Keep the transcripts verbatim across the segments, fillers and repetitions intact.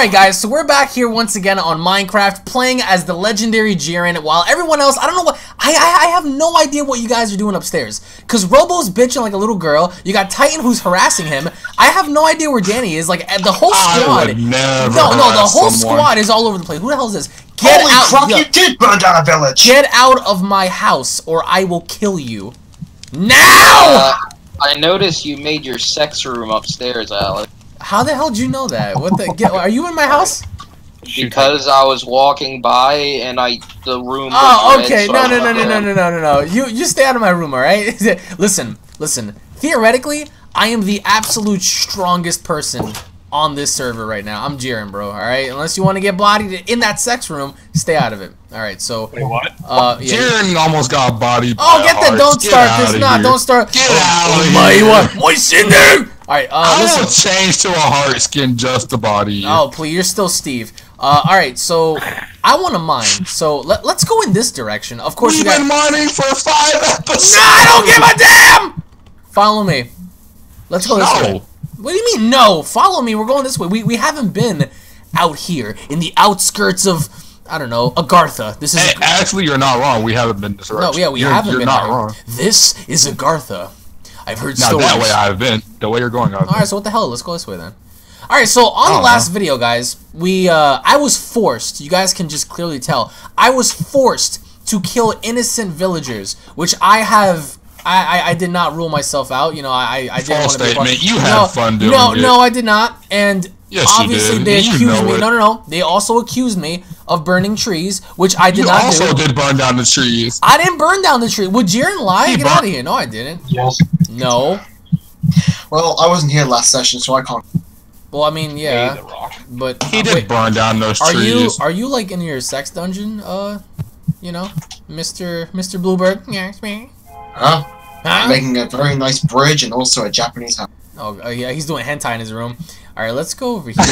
Alright guys, so we're back here once again on Minecraft, playing as the legendary Jiren, while everyone else, I don't know what, I, I, I have no idea what you guys are doing upstairs. Cause Robo's bitching like a little girl, you got Titan who's harassing him, I have no idea where Danny is, like the whole squad, I would never no, no, the whole someone. squad is all over the place. Who the hell is this? Get Holy out, crap, yo, you did burn down a village! Get out of my house, or I will kill you. Now! Uh, I noticed you made your sex room upstairs, Alex. How the hell did you know that? What the? Get, are you in my house? Because I was walking by and I the room. Oh, was okay. Red, so no, no, no, no, no, no, no, no, no. You you stay out of my room, all right? Listen, listen. Theoretically, I am the absolute strongest person on this server right now. I'm Jiren, bro. All right. Unless you want to get bodied in that sex room, stay out of it. All right. So. Wait, what? Uh, yeah. Jiren almost got bodied. Oh, get that! Don't get start this. Nah, don't start. Get out of my here. My cinder. Alright, uh, I listen. Don't change to a heart skin, just the body. Oh, please, you're still Steve. Uh, alright, so, I want to mine. So, let, let's go in this direction. Of course, We've you got- We've been mining for five episodes! No, I don't give a damn! Follow me. Let's go this no. way. What do you mean, no? Follow me, we're going this way. We, we haven't been out here, in the outskirts of, I don't know, Agartha. This is- hey, actually, you're not wrong. We haven't been this direction. No, yeah, we you're, haven't you're been You're not wrong. This is Agartha. I've heard now stories. Not that way I've been. The way you're going, I've Alright, so what the hell? Let's go this way then. Alright, so on the last know. video, guys, we, uh, I was forced, you guys can just clearly tell, I was forced to kill innocent villagers, which I have, I, I, I did not rule myself out, you know, I, I didn't want to be part of, you no, had fun doing no, it. No, I did not, and yes, obviously you did. they you accused me, it. no, no, no, they also accused me of burning trees, which I did you not do. You also did burn down the trees. I didn't burn down the tree. Would Jiren lie? He Get out of here. No, I didn't. Yes. No. Well, I wasn't here last session, so I can't. Well, I mean, yeah, the rock. but he uh, did wait. burn down those are trees. Are you are you like in your sex dungeon? Uh, you know, Mister Mister Bluebird. Yes, me. Huh? Huh? Making a very nice bridge and also a Japanese house. Oh, uh, yeah, he's doing hentai in his room. All right, let's go over here.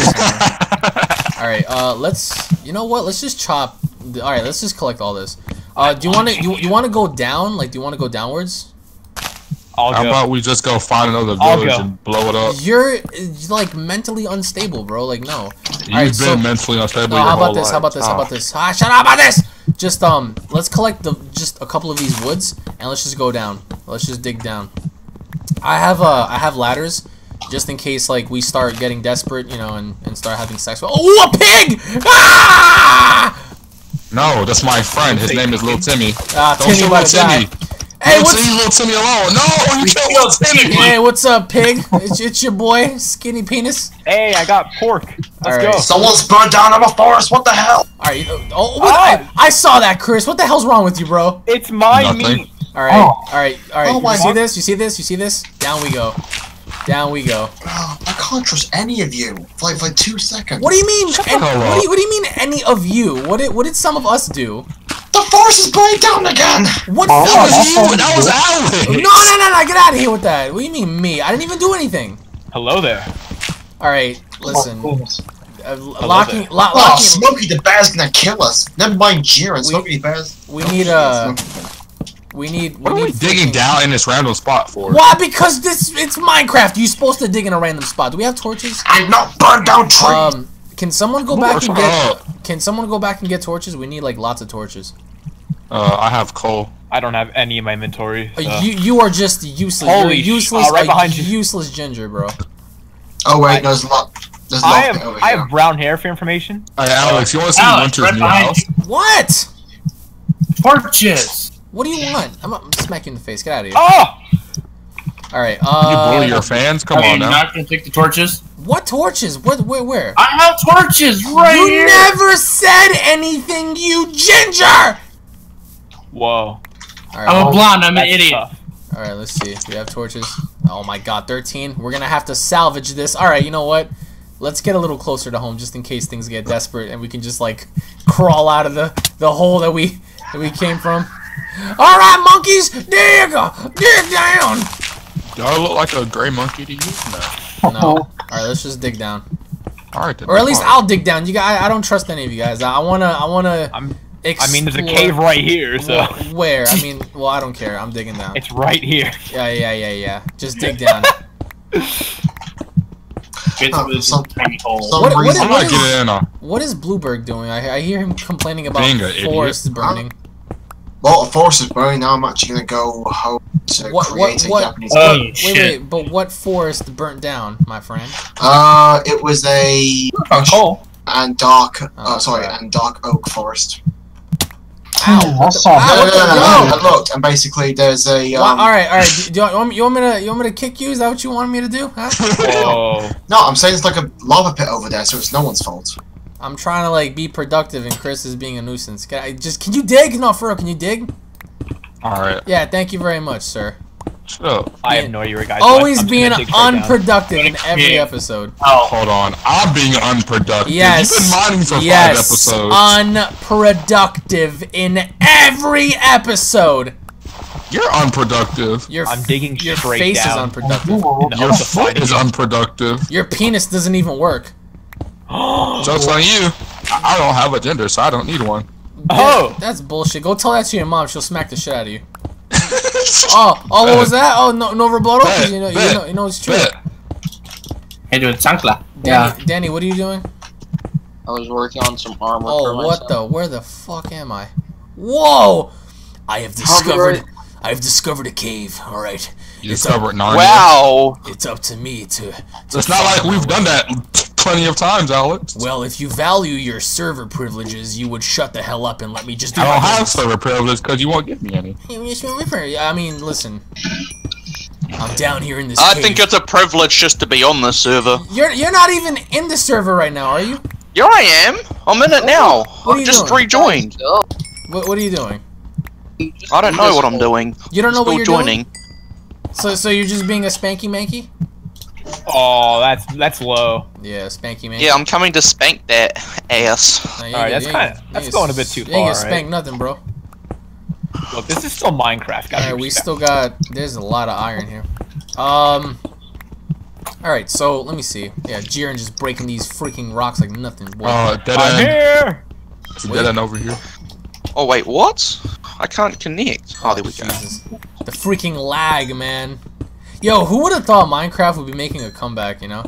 All right, uh, let's. You know what? Let's just chop. The, all right, let's just collect all this. Uh, do you want to? You you want to go down? Like, do you want to go downwards? I'll How go. about we just go find another village and blow it up? You're, like, mentally unstable, bro. Like, no. You've right, been so, mentally unstable no, your how about whole this? Life. How about this? Oh. How about this? Ah, shut up about this! Just, um, let's collect the just a couple of these woods, and let's just go down. Let's just dig down. I have, uh, I have ladders, just in case, like, we start getting desperate, you know, and, and start having sex with- Oh, a pig! Ah! No, that's my friend. His name is Little Timmy. Ah, Don't Timmy Little Timmy. Die. Hey, what's, leave Little Timmy alone. No, you killed Little Timmy. Hey, what's up, pig? It's, it's your boy, Skinny Penis. Hey, I got pork. Let's All right. go. Someone's burned down in a forest. What the hell? All right. Oh, what, oh. I, I saw that, Chris. What the hell's wrong with you, bro? It's my Nothing. meat. All right. Oh. All right. All right. Oh, you my see God. this? You see this? You see this? Down we go. Down we go. Oh, I can't trust any of you for like, like two seconds. What do you mean? Any, what, do you, what do you mean any of you? What did, what did some of us do? The force is burning down again! What oh, that was you? That was Alex! No, no, no, no, get out of here with that! What do you mean, me? I didn't even do anything! Hello there. Alright, listen. Oh, uh, locking, lo locking... Oh, Smokey the Bear's gonna kill us! Never mind Jiren, Smokey the Bear's... We need, uh... We need... We what need are we digging down in this random spot for? Why? Because this... It's Minecraft! You're supposed to dig in a random spot. Do we have torches? I'm not burned down tree! Um, can someone go Ooh, back and get... Can someone go back and get torches? We need, like, lots of torches. Uh, I have coal. I don't have any in my inventory. So. Uh, you you are just useless. Holy You're useless, uh, right behind you. Useless ginger, bro. Oh, wait, I, there's a lot. There's I, have, there I have brown hair for information. Hey, Alex, you want to see Alex, Winter's right new house? You. What? Torches. What do you want? I'm, I'm smacking you in the face. Get out of here. Oh! All right, uh... You bully your fans? Come on now. Are you not going to take the torches? What torches? Where, where, where? I have torches right you here! You never said anything, you ginger! Whoa. Right, I'm a blonde, I'm an idiot. Alright, let's see. We have torches. Oh my god, thirteen. We're gonna have to salvage this. Alright, you know what? Let's get a little closer to home just in case things get desperate and we can just, like, crawl out of the, the hole that we that we came from. Alright, monkeys! Dig! Dig down! Do I look like a gray monkey to you? No. No. All right, let's just dig down. All right. Or at least I'll dig down. You guys, I, I don't trust any of you guys. I wanna, I wanna. I'm, I mean, there's a cave right here, so. Where? I mean, well, I don't care. I'm digging down. It's right here. Yeah, yeah, yeah, yeah. Just dig down. fits uh, with some tiny holes. What, what, what, I'm what, is, in what is Blueberg doing? I, I hear him complaining about Finger, forests idiot. burning. Well, a forest is burning. Now I'm actually gonna go home to what, create what, what, a Japanese. Oh, wait, shit. wait, but what forest burnt down, my friend? Uh, it was a coal and dark. Oh, uh, sorry, crap. and dark oak forest. Ow, that's the, ow, no, no, no, no, no, no. I looked, and basically there's a. Um, well, all right, all right. Do, do you, want, you want me to? You want me to kick you? Is that what you wanted me to do? Huh? Whoa. No, I'm saying it's like a lava pit over there, so it's no one's fault. I'm trying to like be productive, and Chris is being a nuisance. Can I just? Can you dig? No, for real, can you dig? All right. Yeah, thank you very much, sir. So, I have no idea, guys. Always being unproductive in every episode. Oh, hold on. I'm being unproductive. Yes. You've been mining for five episodes. Unproductive in every episode. You're unproductive. You're I'm digging straight down. Your face is unproductive. Your foot is unproductive. Your penis doesn't even work. Jokes on you. I don't have a gender, so I don't need one. Oh, that's bullshit. Go tell that to your mom. She'll smack the shit out of you. oh, oh, what was that? Oh, no, no rebuttal. Bet, you know, bet, you know, you know it's true. Hey, dude, chancla. Danny, yeah. Danny, what are you doing? I was working on some armor. Oh, for what myself. the? Where the fuck am I? Whoa! I have discovered. I have discovered a cave. All right. You it's discovered Narnia. Wow. It's up to me to. to it's not like we've done that plenty of times, Alex. Well, if you value your server privileges, you would shut the hell up and let me just do I don't have server privileges because you won't give me any. I mean, listen. I'm down here in this I cave. think it's a privilege just to be on this server. You're you're not even in the server right now, are you? Yeah, I am. I'm in it now. What are you I just doing? rejoined. What, what are you doing? I don't know what I'm doing. You don't know what you're joining. doing? So, so you're just being a spanky manky? Oh, that's that's low. Yeah, spanky man. Yeah, I'm coming to spank that ass. No, Alright, that's kind of that's going a bit too far. You ain't gonna spank right? nothing, bro. Look, this is still Minecraft, guys. Alright, we still got. There's a lot of iron here. Um. Alright, so let me see. Yeah, Jiren just breaking these freaking rocks like nothing. Oh, uh, dead I'm end. Here. It's a dead end over here. Oh wait, what? I can't connect. Oh, oh there we Jesus. go. The freaking lag, man. Yo, who would have thought Minecraft would be making a comeback, you know?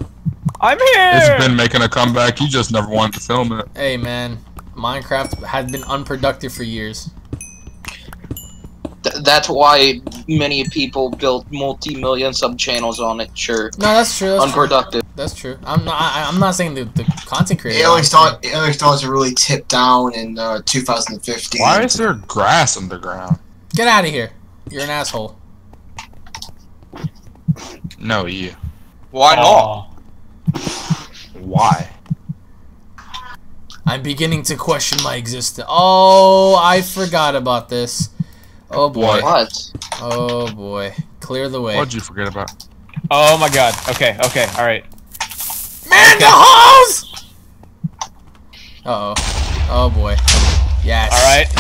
I'm here! It's been making a comeback, you just never wanted to film it. Hey man, Minecraft had been unproductive for years. Th that's why many people built multi-million sub-channels on it, sure. No, that's true. That's unproductive. True. That's true. I'm not I, I'm not saying the, the content creator. It always thought it always thought it really tipped down in uh, two thousand fifteen. Why is there grass underground? Get out of here. You're an asshole. No, you. Why not? Why? I'm beginning to question my existence. Oh, I forgot about this. Oh boy. What? Oh boy. Clear the way. What'd you forget about? Oh my god. Okay, okay, alright. Man, okay. the holes! Uh oh. Oh boy. Yes. Alright.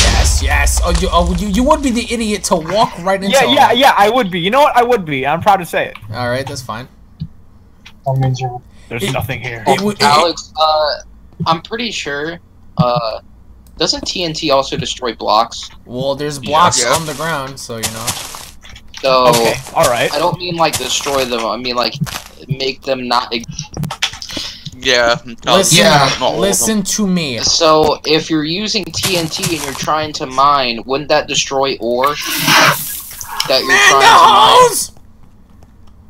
Yes, yes. Oh, you, oh, you, you would be the idiot to walk right into. Yeah, yeah, him. yeah. I would be. You know what? I would be. I'm proud to say it. All right, that's fine. There's it, nothing here. It, it, Alex, uh, I'm pretty sure. Uh, doesn't T N T also destroy blocks? Well, there's blocks yeah. on the ground, so you know. So. Okay. All right. I don't mean like destroy them. I mean like make them not. Yeah. No, listen, yeah, listen to me. So, if you're using T N T and you're trying to mine, wouldn't that destroy ore that you're Man, trying no! to mine?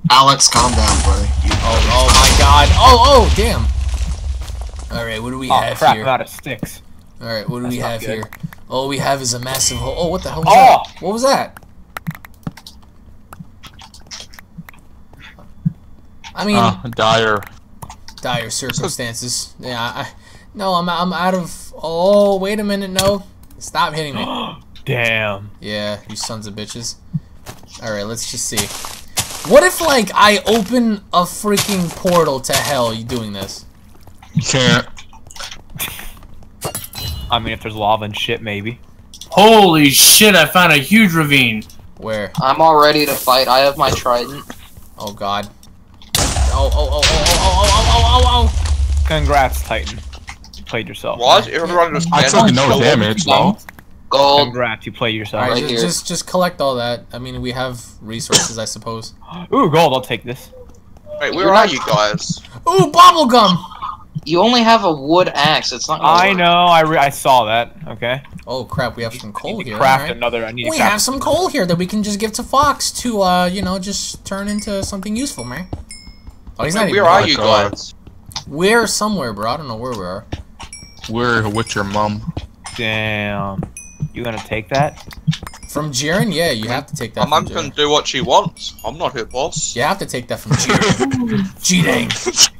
Alex, calm down, buddy. You oh, oh my God! Oh, oh, damn! All right, what do we oh, have crap, here? Out of sticks. All right, what do That's we have good. here? All we have is a massive hole. Oh, what the hell was oh. that? What was that? I mean, uh, dire. Dire circumstances. Yeah, I, no, I'm I'm out of. Oh, wait a minute, no, stop hitting me. Damn. Yeah, you sons of bitches. All right, let's just see. What if like I open a freaking portal to hell? You doing this? You can't. I mean, if there's lava and shit, maybe. Holy shit! I found a huge ravine. Where? I'm all ready to fight. I have my trident. Oh God. Oh, oh, oh, oh, oh, oh, oh, oh, oh, congrats, Titan. You played yourself. What? Everyone just I took no damage, though. Gold. Congrats, you played yourself. All right, right just, just, just collect all that. I mean, we have resources, I suppose. Ooh, gold, I'll take this. Wait, where You're are not... you guys? Ooh, bubblegum! You only have a wood axe. It's not. I work. know. I re I saw that. Okay. Oh crap! We have some coal I need to here. Craft right? another. I need we to craft have some coal here that we can just give to Fox to, uh, you know, just turn into something useful, man. Oh, he's Wait, not. Where are you guys? We're somewhere, bro. I don't know where we are. We're with your mom. Damn. You gonna take that? From Jiren? Yeah, you have to take that. My mom can do what she wants. I'm not her boss. You have to take that from Jiren. Cheating.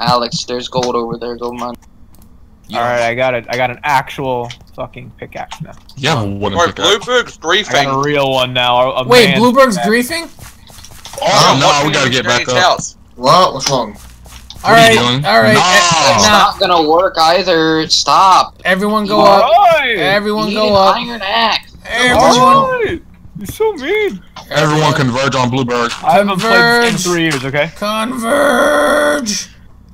Alex, there's gold over there, gold mine. Yeah. All right, I got it. I got an actual fucking pickaxe now. Yeah, what? Wait, Blueberg's griefing. I got a real one now. A Wait, Blueberg's griefing? Oh no, we gotta get back up. What? What's wrong? All right, all right. No. It's not gonna work either. Stop. Everyone go up. Everyone go up. Iron axe. Everyone. You're so mean. Everyone converge on Blueberg. I haven't played in three years. Okay. Converge.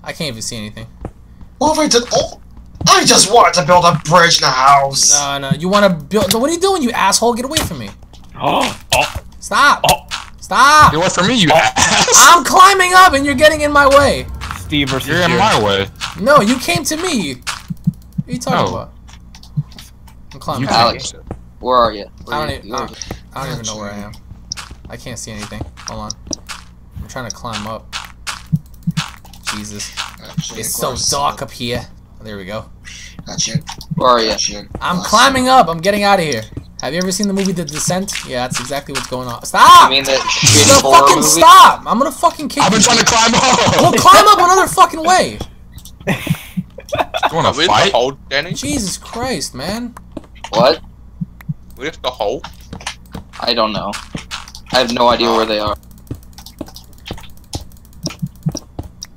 I can't even see anything. Well, if I did, oh, I just wanted to build a bridge and a house. No, no, you want to build? What are you doing, you asshole? Get away from me! Oh, oh, stop! Oh, stop! Get away from me, you oh. ass! I'm climbing up, and you're getting in my way. Steve versus you're in here. my way. No, you came to me. What are you talking no. about? I'm climbing. Alex, where are you? Where I don't, you, even, I don't, I don't even know where I am. I can't see anything. Hold on. I'm trying to climb up. Jesus. It's so dark up here. There we go. Gotcha. Where are you? I'm climbing up. I'm getting out of here. Have you ever seen the movie The Descent? Yeah, that's exactly what's going on. Stop! I mean, the the fucking movie? Stop! I'm gonna fucking kick you. I've been you. trying to climb up! Well, climb up another fucking way! You wanna fight? Hole, Danny? Jesus Christ, man. What? We have the hole? I don't know. I have no idea where they are.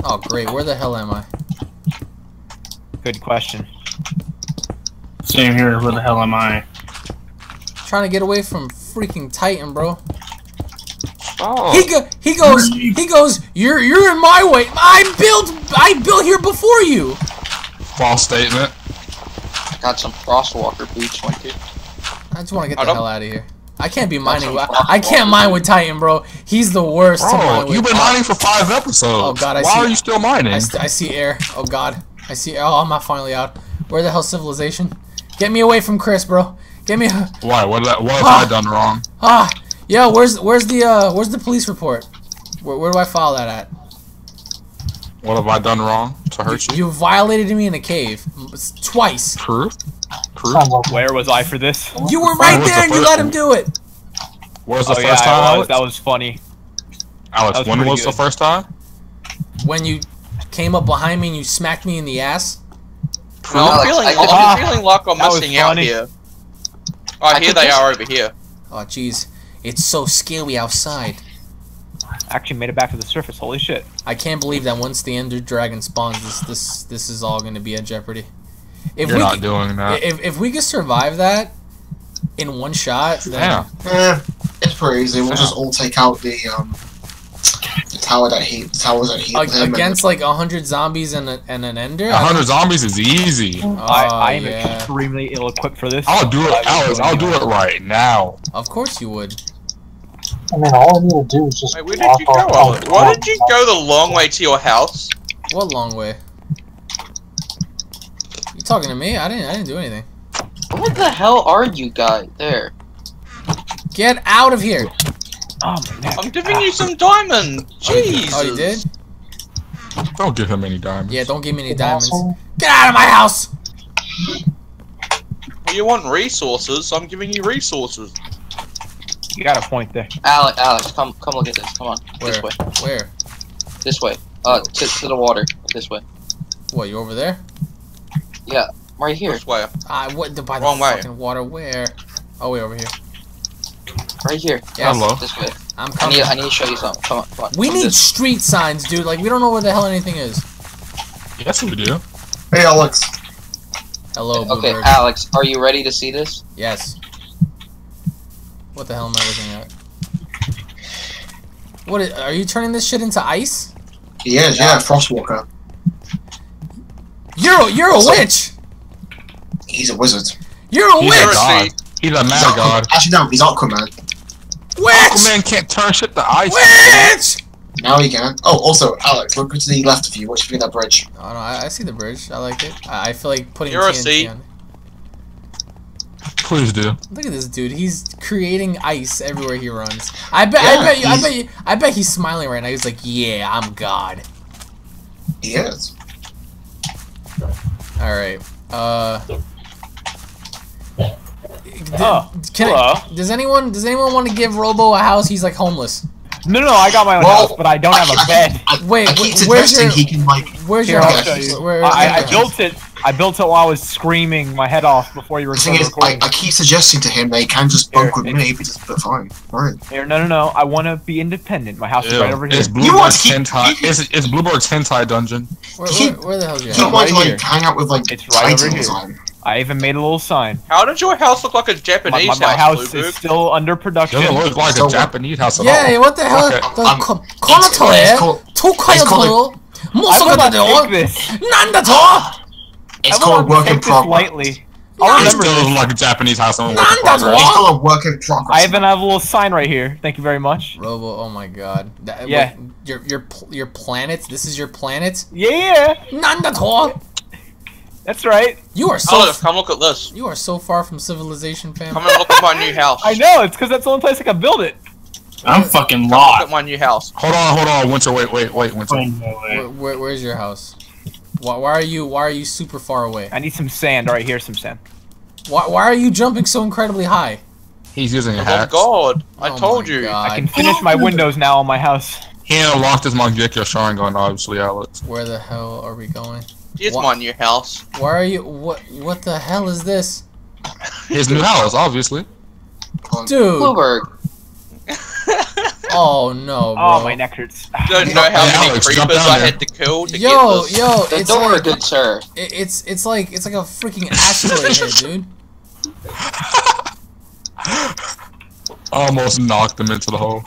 Oh great, where the hell am I? Good question. Same here, where the hell am I? Trying to get away from freaking Titan, bro. Oh. He go he goes he goes, You're you're in my way. I built I built here before you. False statement. Got some crosswalker boots like it. I just wanna get the hell out of here. I can't be mining. I, I can't mine with Titan, bro. He's the worst. Bro, you've been mining for five episodes. Oh god, I Why see. Why are you still mining? I, st I see air. Oh god, I see. Air. Oh, I'm not finally out. Where the hell civilization? Get me away from Chris, bro. Get me. Why? What? What have ah. I done wrong? Ah, yo, where's where's the uh where's the police report? Where where do I file that at? What have I done wrong to hurt you? You, you violated me in a cave twice. Proof. Oh, where was I for this? You were right there, and you let him do it. Where was the oh, first yeah, time? Was, Alex? That was funny. Alex, was when was good. the first time? When you came up behind me and you smacked me in the ass. No, Alex, feeling, I, I'm oh, feeling like I'm missing out here. Oh, here they are over here. Oh, jeez, it's so scary outside. I actually made it back to the surface. Holy shit! I can't believe that once the Ender Dragon spawns, this this this is all going to be in jeopardy. If You're we not could, doing that. If, if we could survive that in one shot, then... Yeah. Eh, it's pretty easy. We'll yeah. just all take out the, um, the tower that he... The towers that he... Like, against, like, a hundred zombies and, a, and an ender? A hundred zombies is easy. Oh, I, I am yeah. extremely ill-equipped for this. I'll do it, Alex. I'll do it right now. Of course you would. I mean, all I need to do is just... Wait, where did you go, Alex? Why did you go the long way to your house? What long way? You talking to me? I didn't. I didn't do anything. What the hell are you guys there? Get out of here! Oh my neck. I'm giving ah. you some diamonds. Jeez. Oh, you did? Don't give him any diamonds. Yeah, don't give me any diamonds. Get out of my house! Well, you want resources? So I'm giving you resources. You got a point there. Alex, Alex, come, come look at this. Come on. Where? This way. Where? This way. Uh, to, to the water. This way. What? You over there? Yeah, right here. Where? I went to buy the fucking water. Where? Oh, wait, over here. Right here. Yeah, hello. This way. I'm coming. I need, I need to show you something. Come on, come on. We come need this. street signs, dude. Like, we don't know where the hell anything is. Yes, we do. Hey, Alex. Hello, Bluebird. Okay, Alex, are you ready to see this? Yes. What the hell am I looking at? What is, are you turning this shit into ice? He is, yeah, yeah, Frostwalker. You're a, you're a witch. He's a wizard. You're a he's witch. A god. He's a mad god. Actually, no, he's Aquaman. Witch. Aquaman can't turn shit to ice. Witch. Now we can. Oh, also, Alex, look to the left of you. What's between that bridge? Oh, no, I, I see the bridge. I like it. I, I feel like putting T N T on it. Please do. Look at this dude. He's creating ice everywhere he runs. I bet. Yeah, I bet. You, I bet. You, I bet he's smiling right now. He's like, "Yeah, I'm God." He is. All right. Uh. Oh, can I, does anyone does anyone want to give Robo a house? He's like homeless. No, no, I got my own well, house, but I don't I, have a I, bed. I, I, Wait, I where's your? He can, like, where's your house? You. Where, I, I, I built it. I built it while I was screaming my head off before you were the thing is, I, I keep suggesting to him that he can just bunk here, with me, but it's fine. Right. Here, no, no, no. I want to be independent. My house Ew. is right over here. It's Bluebird's hentai. It's, it's Bluebird's hentai dungeon. Where, where, where the hell is your house? He wants right to like, hang out with like it's right titans over here. on. I even made a little sign. How did your house look like a Japanese house? My, my, my house, house is still under production. It doesn't look like so a Japanese house at all. Yeah, what the hell? It's called work in progress. I remember still this. like a Japanese house. Work it's called a work in progress. I even have a little sign right here. Thank you very much. Robo, oh my god. That, yeah. What, your your your planet. This is your planet. Yeah. Nandato. That's right. You are so. Oh, come look at this. You are so far from civilization, fam. Come and look at my new house. I know. It's because that's the only place I can build it. I'm what? fucking come lost. Look at my new house. Hold on, hold on, Winter. Wait, wait, wait, Winter. Oh, no, wait. Where, where, where's your house? Why, why are you? Why are you super far away? I need some sand. All right, here's some sand. Why? Why are you jumping so incredibly high? He's using a hat. Oh God! I oh told you. God. I can finish my windows now on my house. He unlocked his Mangekyo Sharingan, obviously, Alex. Where the hell are we going? It's my new house. Why are you? What? What the hell is this? His new house, obviously. Dude. Oh no, bro. Oh, my neck hurts. Don't know how many Alex, creepers I had to kill to yo, get this. Yo, yo, it's door, like, good sir. It, it's it's like it's like a freaking asteroid here, dude. Almost knocked him into the hole.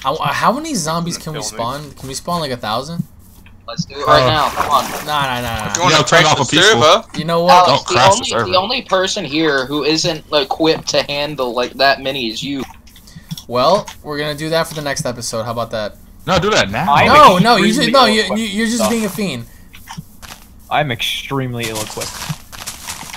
How how many zombies can we spawn? Me. Can we spawn like a thousand? Let's do it right uh, now. Come on. Nah, nah, nah. If you want to turn off a server, you know what? Alex, the, only, the, the only person here who isn't like, equipped to handle like that many is you. Well, we're gonna do that for the next episode. How about that? No, do that now. I'm no, no, you just, no, you, you, you're just stuff. being a fiend. I'm extremely ill-equipped.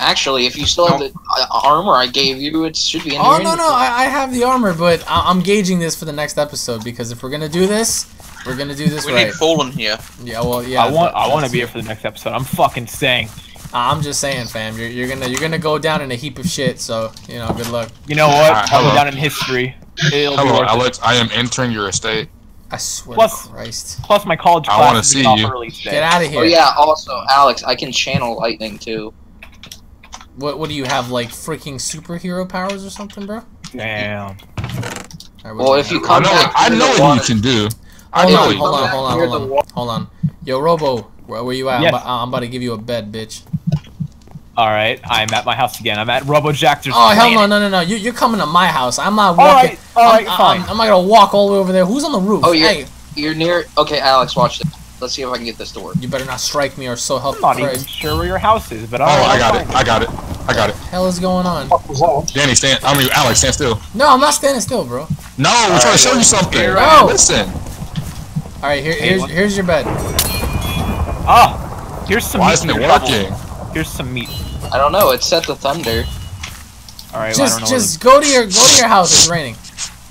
Actually, if you still have the uh, armor I gave you, it should be in Oh, no, no, I, I have the armor, but I I'm gauging this for the next episode, because if we're going to do this, we're going to do this we right. We need Fallen here. Yeah, well, yeah. I want I want to be here for the next episode. I'm fucking saying. I'm just saying, fam. You're, you're going to you're gonna go down in a heap of shit, so, you know, good luck. You know what? Right, I'll go down in history. It'll hello, Alex. It. I am entering your estate. I swear plus, to Christ. Plus my college class I want to see you. Early today. Get out of here. Oh, yeah, also, Alex, I can channel lightning, too. What what do you have, like freaking superhero powers or something, bro? Damn. Right, well, if you come back, I know what you can do. I know what you can do. Hold on, hold on, hold on, hold on. Yo, Robo, where were you at? Yes. I'm, I'm about to give you a bed, bitch. All right, I'm at my house again. I'm at Robo Jackter's. Oh hell no, no, no, no! You, you're coming to my house. I'm not walking. All right, all right, I'm, fine. I'm, I'm not gonna walk all the way over there. Who's on the roof? Oh, you're hey. you're near. Okay, Alex, watch this. Let's see if I can get this door. You better not strike me or so help me. I'm not even sure where your house is, but all right, I got it. I got it. I got it. What the hell is going on? Danny, stand. I mean, Alex, stand still. No, I'm not standing still, bro. No, we're trying to show you something. No, listen. All right, here, here's here's your bed. Ah, here's some. Why isn't it working? Here's some meat. I don't know. It set the thunder. All right, just just go to your go to your house. It's raining.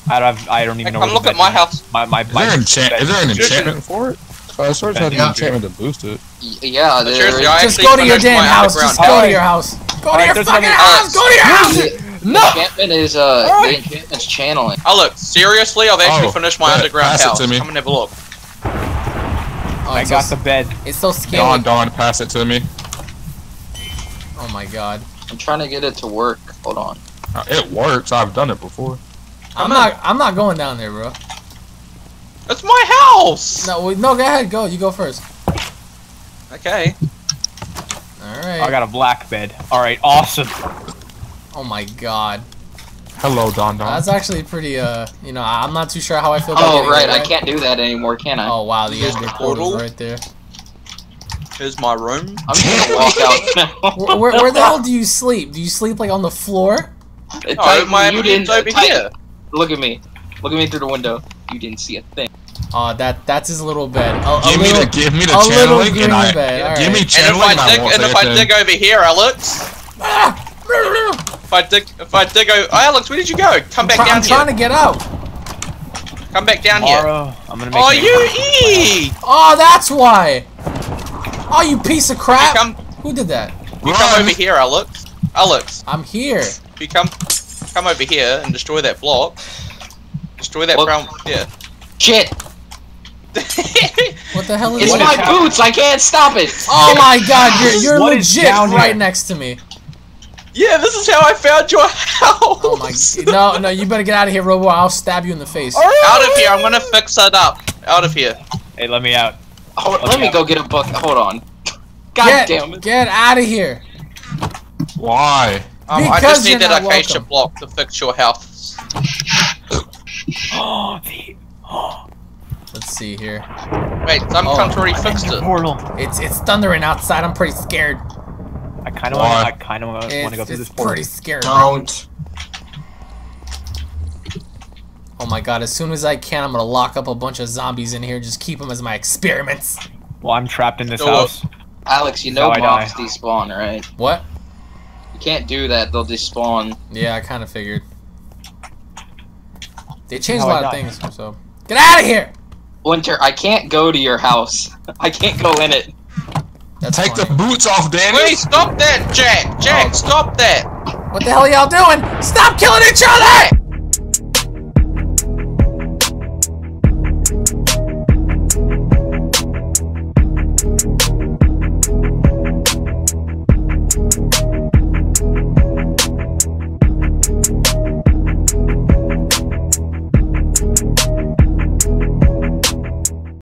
I don't I don't even know. Come look at my house. My my. Is there an enchantment for it? I sort of had the enchantment to boost it. Yeah, just go to your damn house. Just go to your house. Go to your fucking house. Go to your house. No. The enchantment is uh, the enchantment's channeling. Oh look, seriously, I've actually finished my underground house. Come and have a look. I got the bed. It's so scary. Dawn, Dawn, pass it to me. Oh my god. I'm trying to get it to work. Hold on. It works. I've done it before. I'm not. I'm not going down there, bro. That's my house! No, no, go ahead, go. You go first. Okay. Alright. I got a black bed. Alright, awesome. Oh my god. Hello, Don Don. That's actually pretty, uh, you know, I'm not too sure how I feel about it. Oh, right, I can't do that anymore, can I? Oh, wow, the Ender portal right there. Here's my room. I'm gonna walk out. Where, where, where the hell do you sleep? Do you sleep, like, on the floor? It's oh, like, my room's over here. Look at me. Look at me through the window. You didn't see a thing. Aw, uh, that that's his little bed. A, a give, little, me the, give me the a channeling green and I, bed. All right. Give me channeling and if I dig, and if I dig over here, Alex. if I dig, if I dig over, oh, Alex, where did you go? Come I'm back down I'm here. I'm trying to get out. Come back down here. Aura, I'm gonna make oh, you eat. Oh, that's why. Oh, you piece of crap. Come, Who did that? You Run. come over here, Alex. Alex. I'm here. You come, come over here and destroy that block. Destroy that what? brown. Yeah. Shit. What the hell is it's that? It's my boots, I can't stop it! Oh my god, you're, you're legit right next to me. Yeah, this is how I found your house! Oh my god. No, no, you better get out of here, Robo, I'll stab you in the face. Out of here, I'm gonna fix that up. Out of here. Hey, let me out. Oh, let, let me out. go get a book, hold on. God get, damn it. Get out of here. Why? Um, I just need that acacia block to fix your house. Oh, the... Oh. Let's see here. Wait, some oh, country already fixed it. Portal. It's it's thundering outside. I'm pretty scared. I kind of want. I kind of want to go through this portal. It's pretty scary. Don't. Oh my god! As soon as I can, I'm gonna lock up a bunch of zombies in here. Just keep them as my experiments. Well, I'm trapped in this Still house. Up. Alex, you know mobs despawn, right? What? You can't do that. They'll despawn. Yeah, I kind of figured. They changed a lot of things, so get out of here. Winter, I can't go to your house. I can't go in it. That's Take funny. the boots off, Danny. Wait, stop that, Jack. Jack, oh. stop that. What the hell are y'all doing? Stop killing each other!